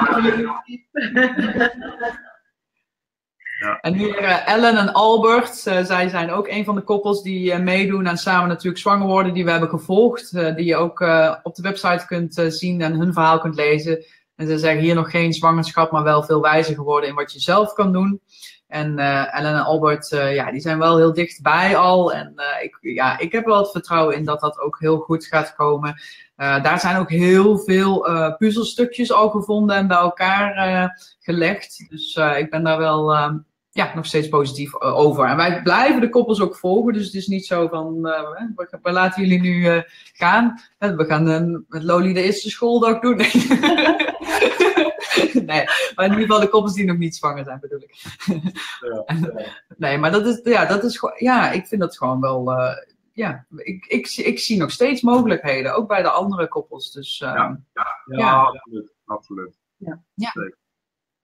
Ja. En hier uh, Ellen en Albert, uh, zij zijn ook een van de koppels die uh, meedoen aan Samen Natuurlijk Zwanger Worden, die we hebben gevolgd, uh, die je ook uh, op de website kunt uh, zien en hun verhaal kunt lezen. En ze zeggen hier nog geen zwangerschap, maar wel veel wijzer geworden in wat je zelf kan doen. En uh, Ellen en Albert, uh, ja, die zijn wel heel dichtbij al. En uh, ik, ja, ik heb wel het vertrouwen in dat dat ook heel goed gaat komen. Uh, daar zijn ook heel veel uh, puzzelstukjes al gevonden en bij elkaar uh, gelegd. Dus uh, ik ben daar wel uh, ja, nog steeds positief uh, over. En wij blijven de koppels ook volgen. Dus het is niet zo van, uh, we, we laten jullie nu uh, gaan. We gaan uh, met Loli de eerste schooldag doen. Nee, maar in ieder geval de koppels die nog niet zwanger zijn, bedoel ik. Nee, maar dat is, ja, dat is, ja, ik vind dat gewoon wel, uh, ja, ik, ik, ik zie nog steeds mogelijkheden, ook bij de andere koppels. Dus, uh, ja, ja, ja, ja, absoluut, absoluut. Ja. Ja.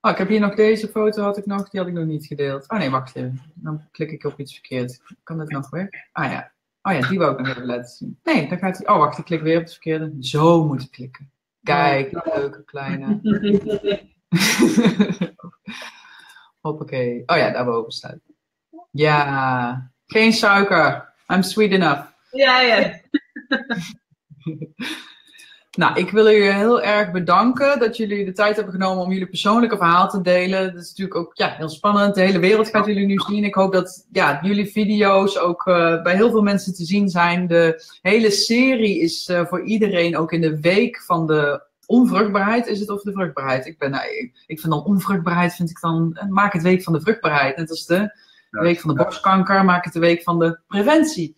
Oh, ik heb hier nog deze foto, had ik nog, die had ik nog niet gedeeld. Oh nee, wacht even, dan klik ik op iets verkeerd. Kan dat nog weer? Ah ja, oh ja, die wou ik nog even laten zien. Nee, dan gaat hij, oh wacht, ik klik weer op het verkeerde. Zo moet ik klikken. Kijk, leuke kleine. Hoppakee. Oh ja, daarboven staat. Ja, geen suiker. I'm sweet enough. Ja, ja. Nou, ik wil jullie heel erg bedanken dat jullie de tijd hebben genomen om jullie persoonlijke verhaal te delen. Dat is natuurlijk ook ja, heel spannend. De hele wereld gaat jullie nu zien. Ik hoop dat ja, jullie video's ook uh, bij heel veel mensen te zien zijn. De hele serie is uh, voor iedereen ook in de week van de onvruchtbaarheid. Is het of de vruchtbaarheid? Ik, ben, nou, ik, ik vind dan onvruchtbaarheid, vind ik dan, maak het week van de vruchtbaarheid. Net als de de week van de borstkanker, maak het de week van de preventie.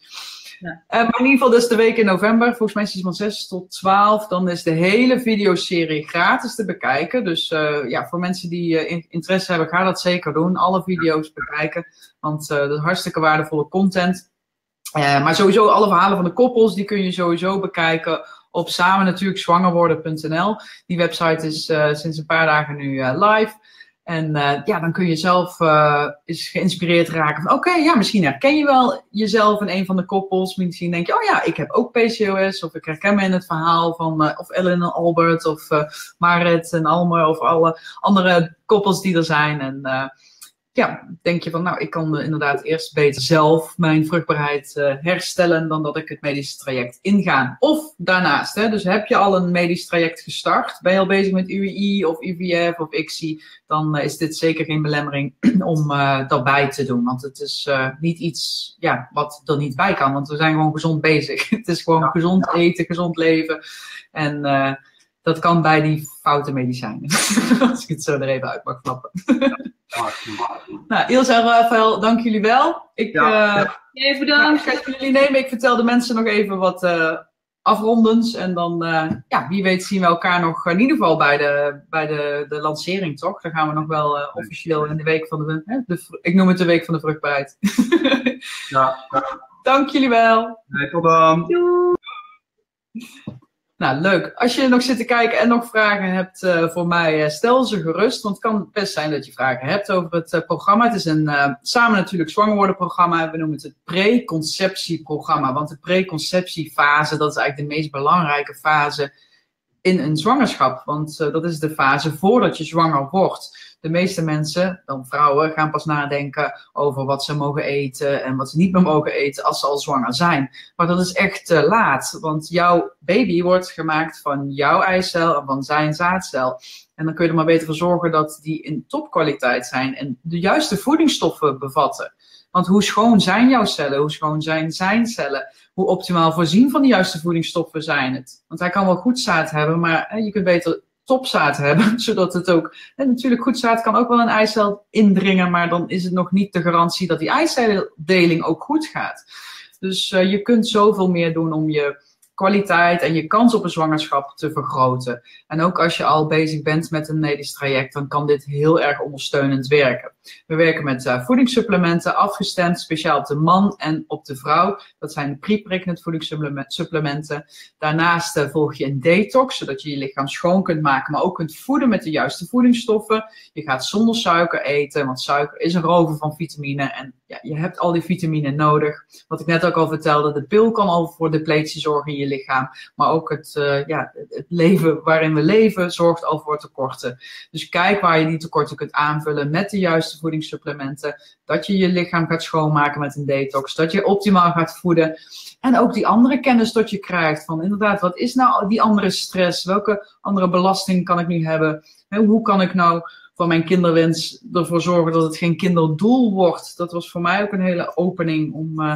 Ja. Uh, maar in ieder geval, dat is de week in november. Volgens mij is het van zes tot twaalf. Dan is de hele videoserie gratis te bekijken. Dus uh, ja, voor mensen die uh, interesse hebben, ga dat zeker doen. Alle video's bekijken. Want uh, dat is hartstikke waardevolle content. Uh, maar sowieso, alle verhalen van de koppels, die kun je sowieso bekijken op Samen Natuurlijk Zwanger Worden.nl. Die website is uh, sinds een paar dagen nu uh, live. En uh, ja, dan kun je zelf uh, eens geïnspireerd raken van oké, okay, ja, misschien herken je wel jezelf in een van de koppels. Misschien denk je, oh ja, ik heb ook P C O S. Of ik herken me in het verhaal van uh, of Ellen en Albert of uh, Marit en Almer of alle andere koppels die er zijn. En uh, ja, denk je van nou, ik kan uh, inderdaad eerst beter zelf mijn vruchtbaarheid uh, herstellen dan dat ik het medisch traject inga. Of daarnaast, hè, dus heb je al een medisch traject gestart, ben je al bezig met I W I of I V F of I C S I, dan uh, is dit zeker geen belemmering om uh, dat bij te doen. Want het is uh, niet iets ja, wat er niet bij kan, want we zijn gewoon gezond bezig. Het is gewoon ja, gezond ja. eten, gezond leven en... Uh, Dat kan bij die foute medicijnen. Als ik het zo er even uit mag klappen. Nou, Ilse en Raphaël, dank jullie wel. Ik, ja, uh, ja. bedankt. Ik ga jullie nemen. Ik vertel de mensen nog even wat uh, afrondens. En dan, uh, ja, wie weet zien we elkaar nog in ieder geval bij de, bij de, de lancering, toch? Dan gaan we nog wel uh, officieel in de week van de, hè, de... Ik noem het de week van de vruchtbaarheid. ja, ja. Dank jullie wel. Nee, tot dan. Doei. Nou, leuk. Als je nog zit te kijken en nog vragen hebt uh, voor mij, uh, stel ze gerust. Want het kan best zijn dat je vragen hebt over het uh, programma. Het is een uh, Samen Natuurlijk Zwanger Worden programma. We noemen het het preconceptieprogramma. Want de preconceptiefase, dat is eigenlijk de meest belangrijke fase in een zwangerschap. Want uh, dat is de fase voordat je zwanger wordt. De meeste mensen, dan vrouwen, gaan pas nadenken over wat ze mogen eten en wat ze niet meer mogen eten als ze al zwanger zijn. Maar dat is echt te laat, want jouw baby wordt gemaakt van jouw eicel en van zijn zaadcel. En dan kun je er maar beter voor zorgen dat die in topkwaliteit zijn en de juiste voedingsstoffen bevatten. Want hoe schoon zijn jouw cellen, hoe schoon zijn zijn cellen, hoe optimaal voorzien van de juiste voedingsstoffen zijn het. Want hij kan wel goed zaad hebben, maar hè, je kunt beter topzaad hebben, zodat het ook... En natuurlijk, goed zaad kan ook wel een eicel indringen, maar dan is het nog niet de garantie dat die eiceldeling ook goed gaat. Dus uh, je kunt zoveel meer doen om je kwaliteit en je kans op een zwangerschap te vergroten. En ook als je al bezig bent met een medisch traject, dan kan dit heel erg ondersteunend werken. We werken met uh, voedingssupplementen, afgestemd speciaal op de man en op de vrouw. Dat zijn de pre-pregnant voedingssupplementen. Daarnaast uh, volg je een detox, zodat je je lichaam schoon kunt maken, maar ook kunt voeden met de juiste voedingsstoffen. Je gaat zonder suiker eten, want suiker is een rover van vitamine en ja, je hebt al die vitamine nodig. Wat ik net ook al vertelde, de pil kan al voor depletie zorgen in je lichaam, maar ook het, uh, ja, het leven waarin we leven zorgt al voor tekorten. Dus kijk waar je die tekorten kunt aanvullen met de juiste voedingssupplementen, dat je je lichaam gaat schoonmaken met een detox, dat je optimaal gaat voeden en ook die andere kennis dat je krijgt van inderdaad, wat is nou die andere stress, welke andere belasting kan ik nu hebben, hoe kan ik nou van mijn kinderwens ervoor zorgen dat het geen kinderdoel wordt. Dat was voor mij ook een hele opening om uh,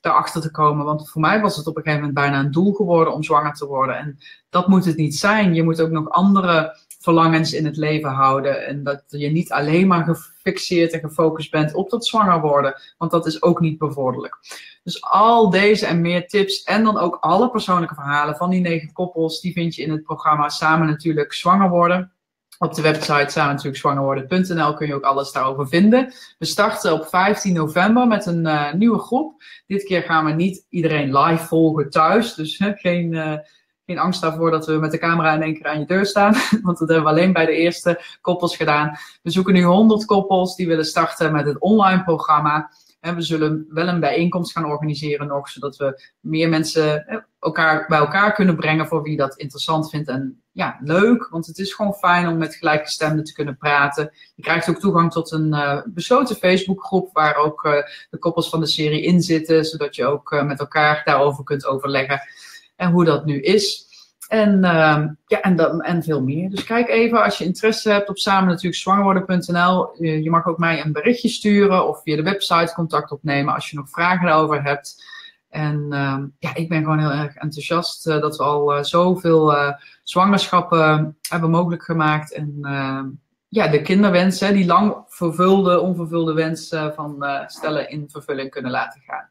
daarachter te komen, want voor mij was het op een gegeven moment bijna een doel geworden om zwanger te worden en dat moet het niet zijn. Je moet ook nog andere verlangens in het leven houden. En dat je niet alleen maar gefixeerd en gefocust bent op dat zwanger worden. Want dat is ook niet bevorderlijk. Dus al deze en meer tips en dan ook alle persoonlijke verhalen van die negen koppels, die vind je in het programma Samen Natuurlijk Zwanger Worden. Op de website samen natuurlijk zwanger worden punt n l kun je ook alles daarover vinden. We starten op vijftien november met een uh, nieuwe groep. Dit keer gaan we niet iedereen live volgen thuis. Dus hè, geen... Uh, Geen angst daarvoor dat we met de camera in één keer aan je deur staan. Want dat hebben we alleen bij de eerste koppels gedaan. We zoeken nu honderd koppels die willen starten met het online programma. En we zullen wel een bijeenkomst gaan organiseren nog. Zodat we meer mensen elkaar bij elkaar kunnen brengen voor wie dat interessant vindt. En ja, leuk. Want het is gewoon fijn om met gelijkgestemden te kunnen praten. Je krijgt ook toegang tot een uh, besloten Facebookgroep. Waar ook uh, de koppels van de serie in zitten. Zodat je ook uh, met elkaar daarover kunt overleggen. En hoe dat nu is. En, uh, ja, en, dat, en veel meer. Dus kijk even als je interesse hebt op samen natuurlijk zwanger worden punt n l. Je mag ook mij een berichtje sturen. Of via de website contact opnemen als je nog vragen daarover hebt. En uh, ja, ik ben gewoon heel erg enthousiast. Uh, dat we al uh, zoveel uh, zwangerschappen hebben mogelijk gemaakt. En uh, ja, de kinderwens, hè, die lang vervulde, onvervulde wens uh, van uh, stellen in vervulling kunnen laten gaan.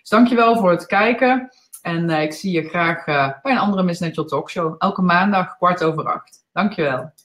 Dus dankjewel voor het kijken. En uh, ik zie je graag uh, bij een andere Miss Natural Talkshow. Elke maandag kwart over acht. Dankjewel.